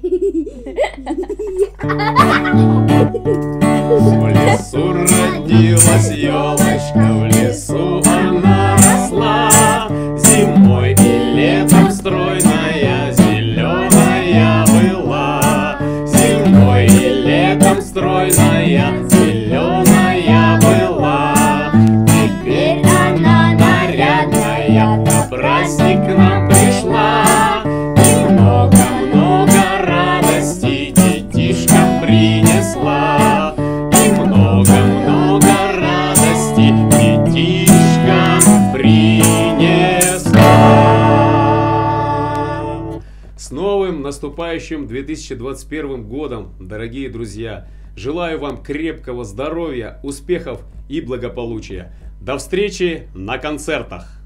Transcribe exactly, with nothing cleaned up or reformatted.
В лесу родилась ёлочка, в лесу она росла. Зимой и летом стройная, зеленая была. Зимой и летом стройная, зеленая была. Теперь она нарядная, на праздник к нам пришла. Принесла и много-много радости детишкам принесла. С новым наступающим две тысячи двадцать первым годом, дорогие друзья! Желаю вам крепкого здоровья, успехов и благополучия. До встречи на концертах!